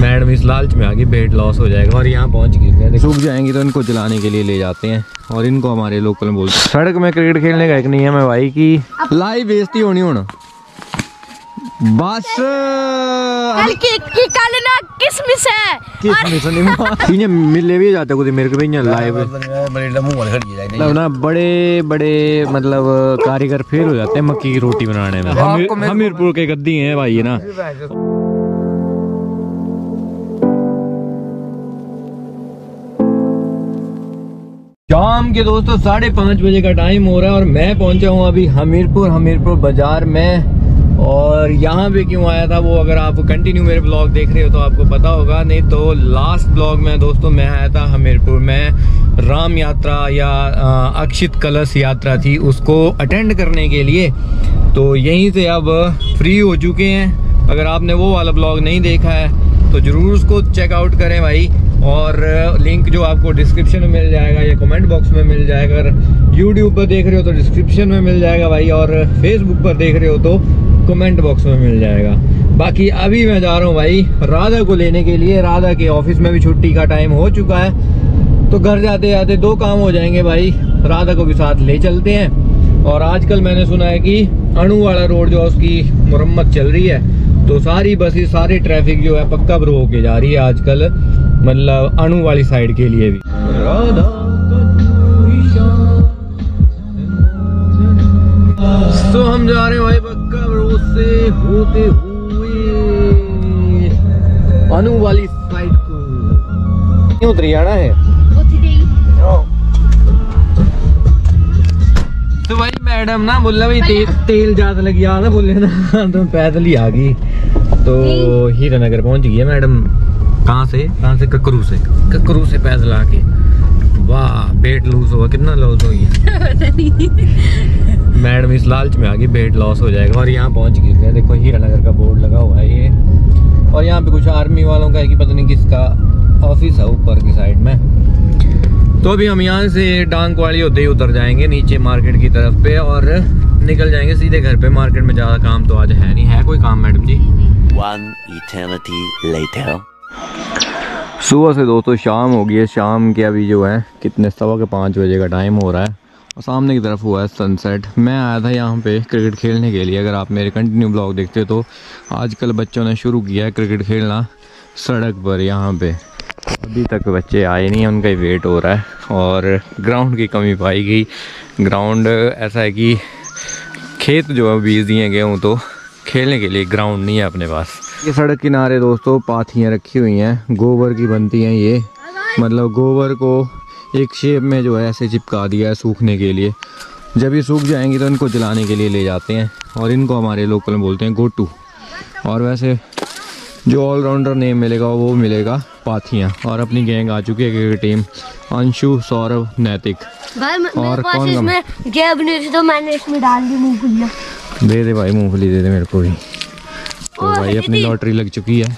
Madam इस लालच में आगे वेट लॉस हो जाएगा और यहाँ पहुँच गए सूख जाएंगे तो इनको जलाने के लिए ले जाते हैं और इनको हमारे लोकल में बोलते हैं। सड़क में क्रिकेट खेलने का एक नहीं है मैं भाई की लाई बेइज्जती होनी होना बस की कल ना किसमिस है किसमिस नहीं ये मिले भी जाते कुछ मेरे को भी यहाँ लाइव ना बड़े बड़े मतलब कारीगर फेल हो जाते हैं मक्की की रोटी बनाने में। हमीरपुर के गद्दी हैं भाई है ना। शाम के दोस्तों 5:30 बजे का टाइम हो रहा है और मैं पहुंचा हूं अभी हमीरपुर बाजार में। और यहां पे क्यों आया था वो अगर आप कंटिन्यू मेरे ब्लॉग देख रहे हो तो आपको पता होगा, नहीं तो लास्ट ब्लॉग में दोस्तों मैं आया था हमीरपुर में, राम यात्रा या अक्षित कलश यात्रा थी उसको अटेंड करने के लिए। तो यहीं से अब फ्री हो चुके हैं, अगर आपने वो वाला ब्लॉग नहीं देखा है तो ज़रूर उसको चेकआउट करें भाई। और लिंक जो आपको डिस्क्रिप्शन में मिल जाएगा या कमेंट बॉक्स में मिल जाएगा, अगर यूट्यूब पर देख रहे हो तो डिस्क्रिप्शन में मिल जाएगा भाई, और फेसबुक पर देख रहे हो तो कमेंट बॉक्स में मिल जाएगा। बाकी अभी मैं जा रहा हूँ भाई राधा को लेने के लिए, राधा के ऑफिस में भी छुट्टी का टाइम हो चुका है तो घर जाते जाते दो काम हो जाएंगे भाई, राधा को भी साथ ले चलते हैं। और आजकल मैंने सुना है कि अणु वाला रोड जो है उसकी मुरम्मत चल रही है तो सारी बसें सारे ट्रैफिक जो है पक्का ब्रो होके जा रही है आजकल, मतलब अणु वाली साइड के लिए भी। तो हम जा रहे हैं भाई पक्का रोड से होते हुए अणु वाली साइड को। क्यों उतरी आना है तो भाई मैडम ना बोला भाई तेल ज्यादा लग गया ना बोले ना तो पैदल ही आ गई। तो हीरानगर पहुंच गई है मैडम, कहाँ से ककरू से पैदल आके। वाह वेट लॉस हुआ, कितना लॉस हो गया मैडम इस लालच में आगे वेट लॉस हो जाएगा और यहाँ पहुँच गए हैं। देखो हीरानगर का बोर्ड लगा हुआ है ये, और यहाँ पे कुछ आर्मी वालों का है कि पता नहीं किसका ऑफिस है ऊपर की साइड में। तो अभी हम यहाँ से डांग वाली होते ही उतर जाएंगे नीचे मार्केट की तरफ पे और निकल जाएंगे सीधे घर पे। मार्केट में ज़्यादा काम तो आज है नहीं, है कोई काम मैडम जी? 1 eternity later सुबह से दोस्तों शाम हो गई है, शाम के अभी जो है कितने 5:15 बजे का टाइम हो रहा है और सामने की तरफ हुआ है सनसेट। मैं आया था यहाँ पे क्रिकेट खेलने के लिए, अगर आप मेरे कंटिन्यू ब्लॉग देखते हो तो आजकल बच्चों ने शुरू किया है क्रिकेट खेलना सड़क पर। यहाँ पे अभी तक बच्चे आए नहीं, उनका ही वेट हो रहा है और ग्राउंड की कमी पाई गई। ग्राउंड ऐसा है कि खेत जो है बीज दिए गए हों तो खेलने के लिए ग्राउंड नहीं है अपने पास। ये सड़क किनारे दोस्तों पाथियाँ रखी हुई हैं, गोबर की बनती हैं ये, मतलब गोबर को एक शेप में जो है ऐसे चिपका दिया है सूखने के लिए। जब ये सूख जाएंगी तो इनको जलाने के लिए ले जाते हैं और इनको हमारे लोकल में बोलते हैं गोटू, और वैसे जो ऑलराउंडर नेम मिलेगा वो मिलेगा पाथियाँ। और अपनी गैंग आ चुकी है टीम, अंशु, सौरभ, नैतिक और कौन तो मैंने इसमें डाल दी मूँगफली। दे दे भाई मूँगफली दे दे मेरे को भी। तो भाई अपनी लॉटरी लग चुकी है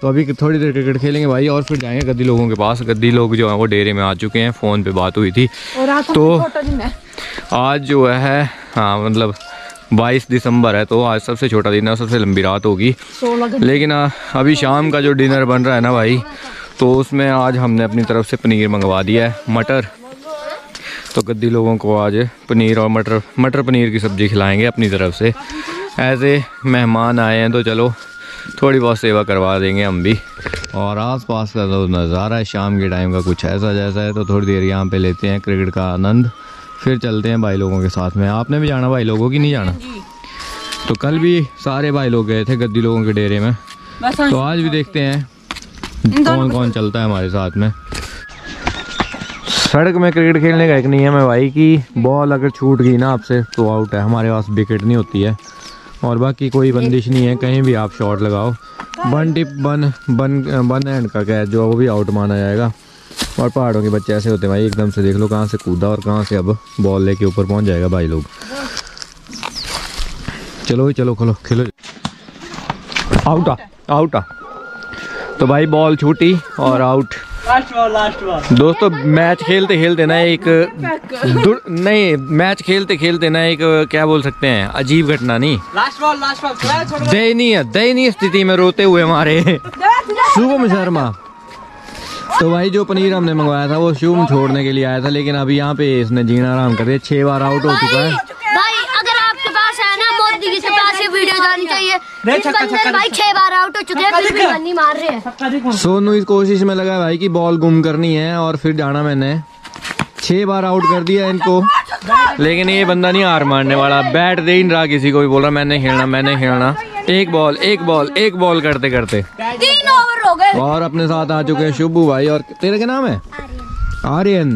तो अभी थोड़ी देर क्रिकेट खेलेंगे भाई और फिर जाएंगे गद्दी लोगों के पास। गद्दी लोग जो है वो डेरे में आ चुके हैं, फ़ोन पे बात हुई थी तो आज जो है हाँ मतलब 22 दिसंबर है तो आज सबसे छोटा दिन है, सबसे लंबी रात होगी। लेकिन अभी शाम का जो डिनर बन रहा है ना भाई तो उसमें आज हमने अपनी तरफ से पनीर मंगवा दिया है, मटर। तो गद्दी लोगों को आज पनीर और मटर पनीर की सब्ज़ी खिलाएँगे अपनी तरफ से, ऐसे मेहमान आए हैं तो चलो थोड़ी बहुत सेवा करवा देंगे हम भी। और आसपास का जो नज़ारा है शाम के टाइम का कुछ ऐसा जैसा है, तो थोड़ी देर यहाँ पे लेते हैं क्रिकेट का आनंद फिर चलते हैं भाई लोगों के साथ में। आपने भी जाना भाई लोगों की नहीं जाना? तो कल भी सारे भाई लोग गए थे गद्दी लोगों के डेरे में, तो आज भी देखते हैं कौन कौन चलता है हमारे साथ में। सड़क में क्रिकेट खेलने का एक नहीं है मैं भाई की, बॉल अगर छूट गई ना आपसे तो आउट है, हमारे पास विकेट नहीं होती है और बाकी कोई बंदिश नहीं है, कहीं भी आप शॉट लगाओ। वन हैंड का कैच जो है वो भी आउट माना जाएगा। और पहाड़ों के बच्चे ऐसे होते हैं भाई, एकदम से देख लो कहाँ से कूदा और कहाँ से अब बॉल लेके ऊपर पहुँच जाएगा भाई लोग। चलो चलो खोलो खेलो, आउट आ आउट आ। तो भाई बॉल छूटी और आउट। दोस्तों मैच खेलते खेलते ना एक क्या बोल सकते हैं, अजीब घटना नहीं, दयनीय स्थिति में रोते हुए हमारे शुभम शर्मा। तो भाई जो पनीर हमने मंगवाया था वो शुभम छोड़ने के लिए आया था, लेकिन अभी यहाँ पे इसने जीना आराम करे, 6 बार आउट हो चुका है। भाई अगर आपके पास है ना मोदी जी के पास ये वीडियो जानी चाहिए, भाई 6 बार आउट हो चुके हैं, फिर भी बनी मार रहे हैं। सोनू इस कोशिश में लगा भाई कि बॉल गुम करनी है और फिर जाना, मैंने 6 बार आउट कर दिया इनको, लेकिन ये बंदा नहीं हार मानने वाला, बैट दे ही नहीं रहा किसी को भी, बोल रहा मैंने खेलना। एक बॉल करते करते 3 ओवर हो गए। और अपने साथ आ चुके हैं शुभू भाई, और तेरे क्या नाम है? आर्यन।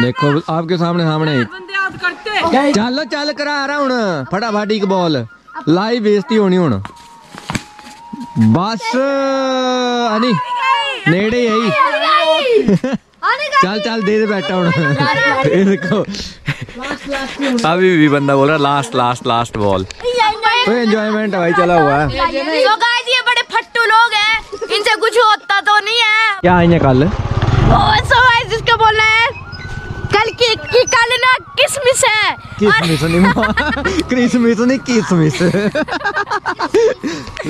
देखो आपके सामने चल करा रहा हूं फटाफट एक बॉल, लाइव बेइज्जती होनी हूं बस, अनी नेड़े यही चल दे बैठा हूं। देखो अभी भी बंदा बोल रहा लास्ट बॉल, तो एंजॉयमेंट भाई चला हुआ है। तो गाइस ये बड़े फट्टू लोग हैं, इनसे कुछ होता तो नहीं है क्या? आइए कल जिसका बोलना है कल की कल ना किसमिस है, क्रिसमिस नहीं किसमिस।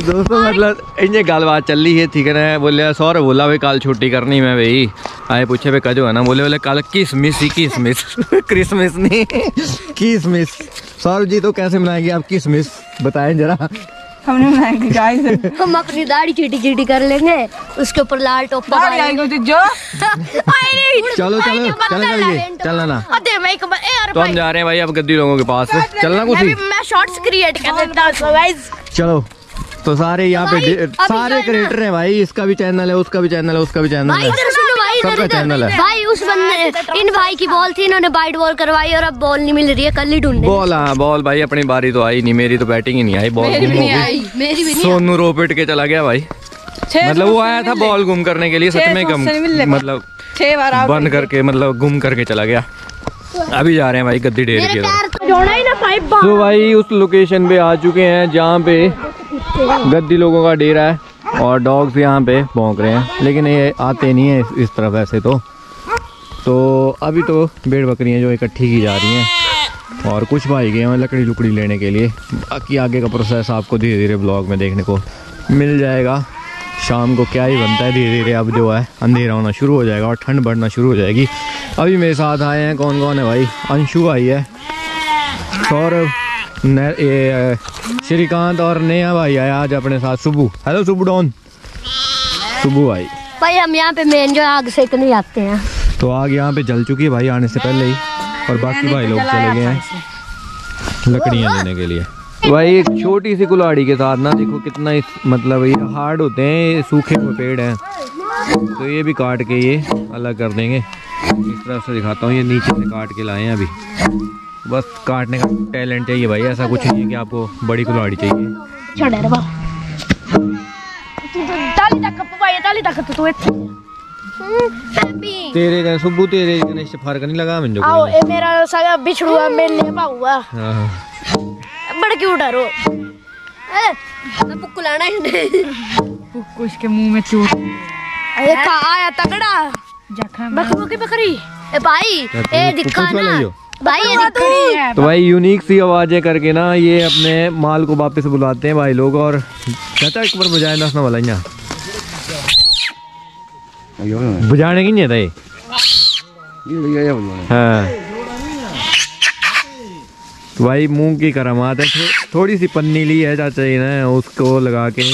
दोस्तों मतलब इनसे गलबात चल रही है, ठीक है ना? बोले सौरभ बोला भाई कल छुट्टी करनी मैं भाई, आए पूछे पे कजो है ना, बोले बोले कल किसमिस क्रिसमिस नहीं किसमिस। सौरभ जी तो कैसे मनाएंगे आप किसमिस, बताएं जरा। हमने मनाएंगे गाइस, हम अपनी दाढ़ी चीटी चीटी कर लेंगे, उसके ऊपर लाल टॉप लगाएंगे जो। चलो ना, तो हम जा रहे हैं भाई अब गद्दी लोगों के पास, चलना कुछ मैं शॉर्ट्स क्रिएट कर देता हूं गाइस। चलो तो सारे यहाँ पे सारे क्रिएटर हैं भाई, इसका भी चैनल है, उसका भी चैनल है, उसका भी चैनल है, सबका चैनल है भाई। उस बंदे इन भाई की बॉल थी, इन्होंने वाइड बॉल करवाई और अब बॉल नहीं मिल रही है, कल ही ढूंढने बॉल। हाँ बॉल भाई अपनी बारी तो आई नहीं, मेरी तो बैटिंग ही नहीं आई, बॉल गुम हो गई। सोनू रो पिट के चला गया भाई, मतलब वो आया था बॉल गुम करने के लिए, सच में गम मतलब 6 बार बंद करके मतलब गुम करके चला गया। अभी जा रहे हैं भाई गद्दी ढेर के तरफ। तो भाई उस लोकेशन पे आ चुके हैं जहाँ पे गद्दी लोगों का डेरा है, और डॉग्स यहाँ पे भौंक रहे हैं, लेकिन ये आते नहीं है इस तरफ ऐसे। तो अभी तो भेड़ बकरियाँ जो इकट्ठी की जा रही हैं, और कुछ भाई गए हैं लकड़ी लुकड़ी लेने के लिए, बाकी आगे का प्रोसेस आपको धीरे धीरे ब्लॉग में देखने को मिल जाएगा। शाम को क्या ही बनता है, धीरे धीरे अब जो है अंधेरा होना शुरू हो जाएगा और ठंड बढ़ना शुरू हो जाएगी। अभी मेरे साथ आए हैं कौन कौन है भाई, अंशु आई है, सौरभ, श्रीकांत और नेहा भाई आया आज अपने साथ, सुबू। हेलो सुबू डॉन, सुबू भाई। भाई हम यहाँ पे मेन जो आग से नहीं आते हैं, तो आग यहाँ पे जल चुकी है भाई आने से पहले ही, और बाकी भाई लोग चले गए हैं लकड़ियाँ लेने के लिए। भाई एक छोटी सी कुल्हाड़ी के साथ ना देखो कितना मतलब ये हार्ड होते हैं, ये सूखे हुए पेड़ हैं, तो ये भी काट के ये अलग कर देंगे। इस तरफ से दिखाता हूँ, ये नीचे से काट के लाए हैं, अभी बस काटने का टैलेंट चाहिए भाई, ऐसा कुछ नहीं है कि आपको बड़ी कुल्हाड़ी चाहिए। तेरे सुब्बू तेरे इतने से फर्क नहीं लगा मुझे, आओ ए मेरा सागा बिछड़ुआ मैं ले पाऊंगा, बड़ क्यों डरो ए पुक्कू लाना है, पुक्कू इसके मुंह में चोट, अरे का आया तगड़ा जखा बकरी बकरी ए भाई ए दिखा ना भाई ये। तो भाई यूनिक सी आवाजें करके ना ये अपने माल को वापस बुलाते हैं भाई लोग, और चाचा एक बार बजाए ना उसने वाला यहाँ बजाने की नहीं था ये। हाँ तो भाई मूंग की करामात है, थोड़ी सी पन्नी ली है चाचा जी ने, उसको लगा के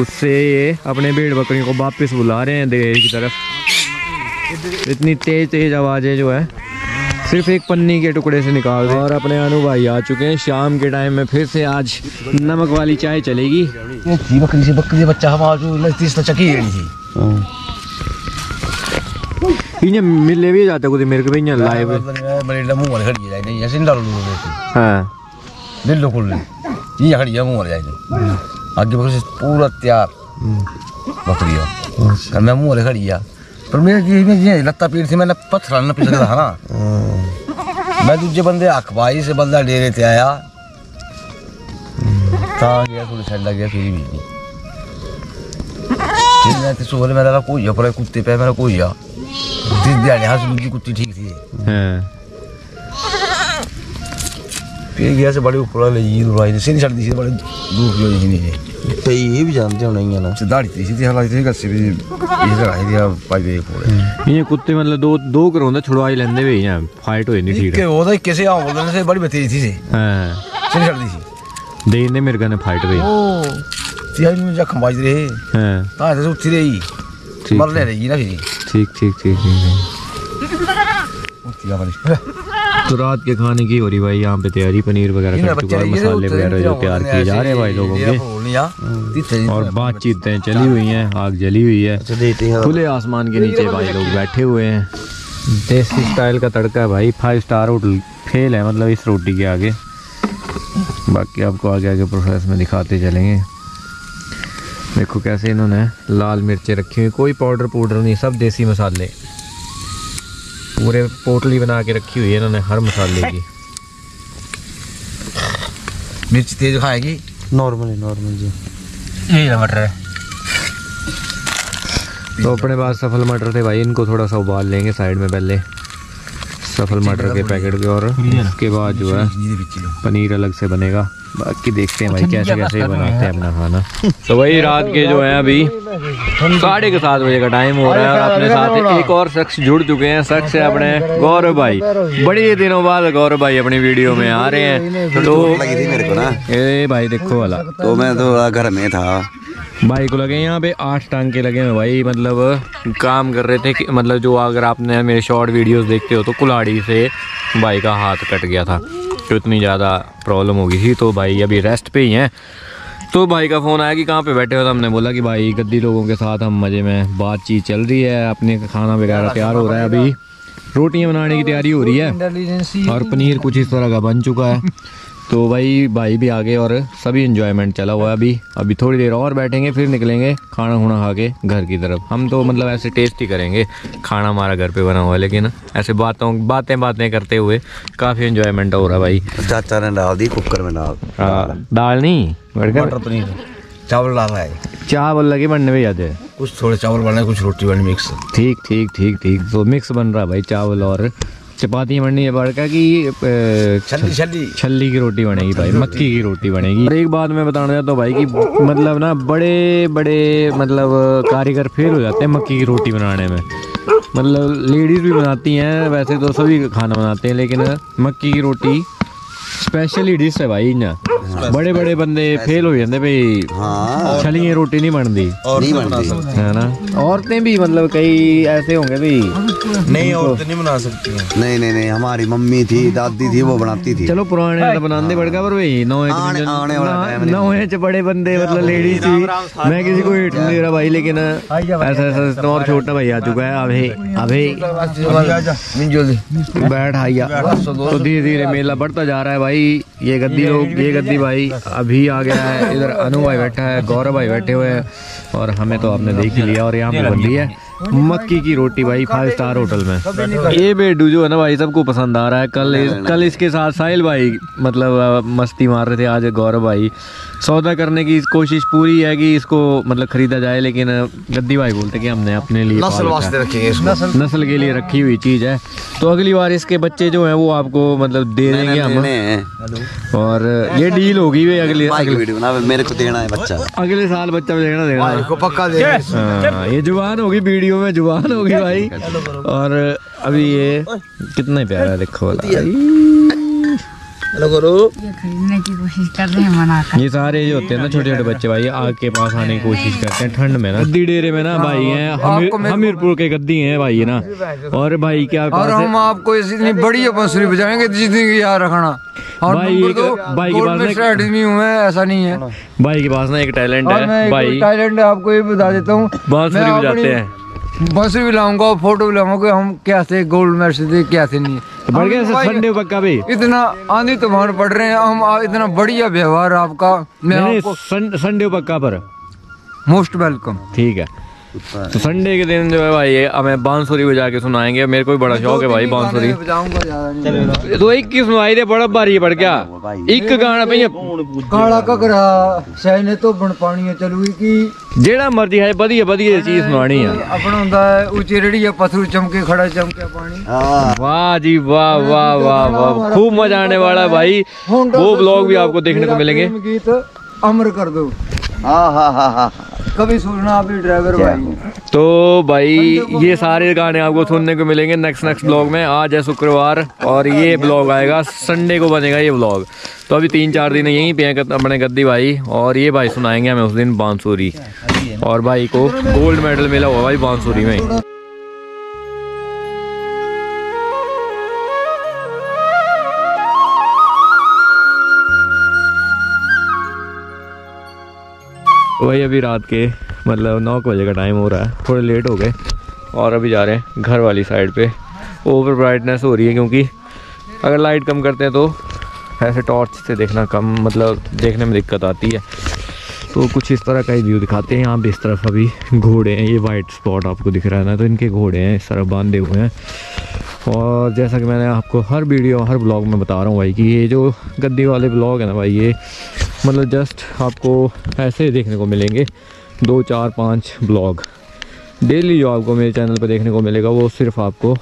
उससे ये अपने भेड़ बकरियों को वापस बुला रहे हैं देर की तरफ। इतनी तेज तेज आवाजें जो है सिर्फ एक पन्नी के टुकड़े से निकाल रहे। और अपने अनु भाई आ चुके हैं, शाम के टाइम में फिर से आज नमक वाली चाय चलेगी। बकरी से बच्चा हमारे मिले भी जाते कुछ मेरे को भी लाइव बिल्कुल आगे पूरा तैयार बकरिया मैं मुँह खड़ी है, पर मेरे लत्ता पीड़ से मैंने पत्थर ना पिछड़ा था ना, मैं दूजे बंदे अखबाई से बंदा डेरे से आया था गया थोड़ी लग गया, फिर भी मैं सोहल मेरा कोई पर कुत्ते पे मेरा कोई या कुत्ते दियाने हां सुन की कुत्ती ठीक थी हां पे गया से बड़ी ऊपर ले जी दुराई ने सिन छड़ दी बड़ी दूर ले जी ने पे ये भी जानते हो नहीं ना से दाढ़ी थी सीधे हाल थी कसी भी ये रहा दिया पाई गई पूरे ये कुत्ते मतलब दो दो करौंदा छुड़वाई लेंदे वे यहां फाइट होई नहीं ठीक है वो तो कैसे आ बोलने से बड़ी बतेरी थी से हां सिन छड़ दी थी दे ने मेरे गने फाइट हुई ओ यार मुझे खमाज रहे हां हां तो उठी रही मर ले रही ना फिर ठीक ठीक ठीक उठी वाली तो रात के खाने की हो रही भाई यहां पे तैयारी पनीर वगैरह का टुकड़ा मसाले वगैरह जो तैयार किए जा रहे हैं भाई लोगों के और बातचीतें चली हुई हैं आग जली हुई है खुले आसमान के नीचे भाई लोग बैठे हुए हैं देसी स्टाइल का तड़का है भाई 5 स्टार होटल फेल है मतलब इस रोटी के आगे बाकी आपको आगे आगे प्रोसेस में दिखाते चलेंगे देखो कैसे इन्होंने लाल मिर्चें रखी हुई कोई पाउडर पाउडर नहीं सब देसी मसाले पूरे पोटली बना के रखी हुई है इन्होंने हर मसाले की मिर्च तेज खाएगी नॉर्मली नॉर्मल जी यही ना मटर है तो अपने पास सफल मटर थे भाई इनको थोड़ा सा उबाल लेंगे साइड में पहले सफल मटर के पैकेट के और उसके बाद जो है पनीर अलग से बनेगा बाकी देखते हैं भाई कैसे कैसे बनाते हैं अपना खाना तो वही रात के जो है अभी 7:30 बजे का टाइम हो रहा है और अपने साथ एक और शख्स जुड़ चुके हैं शख्स है अपने गौरव भाई बड़े दिनों बाद गौरव भाई अपनी वीडियो में आ रहे हैं तो मेरे को ना ए भाई देखो वाला तो मैं थोड़ा घर में था भाई को लगे यहाँ पे 8 टांके लगे हैं भाई मतलब काम कर रहे थे मतलब जो अगर आपने मेरे शॉर्ट वीडियोस देखते हो तो कुल्हाड़ी से भाई का हाथ कट गया था तो इतनी ज़्यादा प्रॉब्लम हो गई थी तो भाई अभी रेस्ट पे ही हैं तो भाई का फ़ोन आया कि कहाँ पे बैठे हो तो हमने बोला कि भाई गद्दी लोगों के साथ हम मज़े में बातचीत चल रही है अपने खाना वगैरह तैयार हो रहा है अभी रोटियाँ बनाने की तैयारी हो रही है और पनीर कुछ इस तरह का बन चुका है तो भाई भी आ गए और सभी इन्जॉयमेंट चला हुआ है अभी थोड़ी देर और बैठेंगे फिर निकलेंगे खाना खुना खा के घर की तरफ हम तो मतलब ऐसे टेस्ट ही करेंगे खाना हमारा घर पे बना हुआ है लेकिन ऐसे बातें करते हुए काफ़ी इन्जॉयमेंट हो रहा है भाई चाचा ने डाल दी कुकर में दाल नहीं मटर पनीर चावल डाला है चावल लगे बनने भी जाते हैं कुछ थोड़े चावल बना कुछ रोटी बनी मिक्स ठीक ठीक ठीक ठीक तो मिक्स बन रहा है भाई चावल और चपाती बननी है बड़का की छल्ली की रोटी बनेगी भाई मक्की की रोटी बनेगी और एक बात मैं बताना चाहता हूँ भाई कि मतलब ना बड़े बड़े मतलब कारीगर फेल हो जाते हैं मक्की की रोटी बनाने में मतलब लेडीज़ भी बनाती हैं वैसे तो सभी खाना बनाते हैं लेकिन मक्की की रोटी स्पेशली डिश है भाई ना बड़े बड़े बंदे फेल हो जाते भाई छलियाँ रोटी नहीं बनती है ना औरतें भी मतलब कई ऐसे होंगे भाई नहीं औरतें नहीं बना सकती हैं नहीं नहीं नहीं हमारी मम्मी थी दादी थी वो बनाती थी चलो पुराने बनाने पड़ेगा पर वही नौहे च बड़े बंदे मतलब लेडीज थी मैं किसी को हिट नहीं दे रहा भाई लेकिन ऐसा ऐसा और छोटा भाई आ चुका है अभी बैठ आइया तो धीरे धीरे मेला बढ़ता जा रहा है भाई ये गद्दी भाई अभी आ गया है इधर अनु भाई बैठा है गौरव भाई बैठे हुए हैं और हमें तो आपने देख ही लिया और यहाँ पे बन रही है मक्की की रोटी भाई 5 स्टार होटल में ये बेडू जो है ना भाई सबको पसंद आ रहा है कल इसके साथ साहिल भाई मतलब मस्ती मार रहे थे आज गौरव भाई सौदा करने की कोशिश पूरी है कि इसको मतलब खरीदा जाए लेकिन गद्दी भाई बोलते कि हमने अपने लिए नस्ल के लिए रखी हुई चीज़ है तो अगली बार इसके बच्चे जो हैं वो आपको मतलब दे देंगे हम और ये डील होगी वे अगले साल बच्चा देना ये जुबान होगी वीडियो में जुबान होगी भाई और अभी ये कितना प्यारा है देखो हेलो करो ये खरीदने की कोशिश कर रहे हैं मना कर ये सारे जो होते हैं ना छोटे छोटे बच्चे भाई आग के पास आने की कोशिश करते हैं ठंड में ना गद्दी डेरे में ना भाई हैं हमीरपुर के गद्दी हैं भाई ना और भाई क्या और हम आपको इतनी बड़ी बंसुरी बजाएंगे जितनी की याद रखना और भाई के पास ना आदमी हूं मैं ऐसा नहीं है भाई के पास ना एक टैलेंट है भाई टैलेंट आपको ये बता देता हूं बंसुरी बजाते हैं बस भी लाऊंगा फोटो भी लाऊंगा हम क्या थे गोल्ड मेडल थे क्या थे नहीं तो बढ़ गया संडे पक्का भी इतना आंधी तूफान पड़ रहे हैं हम इतना बढ़िया व्यवहार आपका संडे पक्का पर मोस्ट वेलकम ठीक है तो संडे के दिन जो है भाई हमें बांसुरी बजा के सुनाएंगे। मेरे को भी बड़ा शौक है भाई बांसुरी। तो एक की सुनाई दे बड़ा भारी पड़ गया एक गाना भैया काला ककरा सहने तो बन पानी है चलू की जेड़ा मर्जी है बढ़िया बढ़िया चीज सुनानी है अपना हुंदा है ऊंची रेड़िया पत्थरू चमके खड़ा चमके पानी। वाह जी वाह वाह वाह वाह खूब मजा आने वाला भाई। वो ब्लॉग भी आपको देखने को मिलेंगे। गीत अमर कर दो कभी सुनना आप ड्राइवर भाई। तो भाई ये सारे गाने आपको सुनने को मिलेंगे नेक्स्ट ब्लॉग में। आज है शुक्रवार और ये ब्लॉग आएगा संडे को बनेगा ये ब्लॉग। तो अभी 3-4 दिन यहीं पे हैं अपने गद्दी भाई और ये भाई सुनाएंगे हमें उस दिन बांसुरी। और भाई को गोल्ड मेडल मिला हुआ भाई बांसुरी में। वही अभी रात के मतलब 9 बजे का टाइम हो रहा है, थोड़े लेट हो गए और अभी जा रहे हैं घर वाली साइड पे। ओवर ब्राइटनेस हो रही है क्योंकि अगर लाइट कम करते हैं तो ऐसे टॉर्च से देखना कम मतलब देखने में दिक्कत आती है। तो कुछ इस तरह का ही व्यू दिखाते हैं। यहाँ पे इस तरफ अभी घोड़े हैं, ये वाइट स्पॉट आपको दिख रहा है ना, तो इनके घोड़े हैं इस तरफ बांधे हुए हैं। और जैसा कि मैंने आपको हर वीडियो हर ब्लॉग में बता रहा हूँ भाई कि ये जो गद्दी वाले ब्लॉग है ना भाई ये मतलब जस्ट आपको ऐसे देखने को मिलेंगे 2-4-5 ब्लॉग डेली। जो आपको मेरे चैनल पर देखने को मिलेगा वो सिर्फ आपको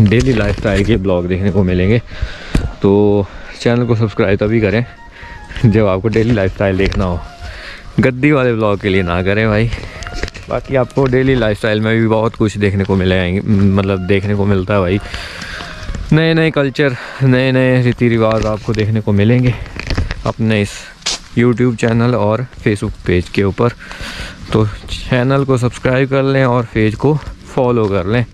डेली लाइफस्टाइल के ब्लॉग देखने को मिलेंगे। तो चैनल को सब्सक्राइब तभी करें जब आपको डेली लाइफस्टाइल देखना हो, गद्दी वाले ब्लॉग के लिए ना करें भाई। बाकी आपको डेली लाइफस्टाइल में भी बहुत कुछ देखने को मिलेगा मतलब देखने को मिलता है भाई। नए नए कल्चर नए नए रीति रिवाज आपको देखने को मिलेंगे अपने इस YouTube चैनल और Facebook पेज के ऊपर। तो चैनल को सब्सक्राइब कर लें और पेज को फॉलो कर लें।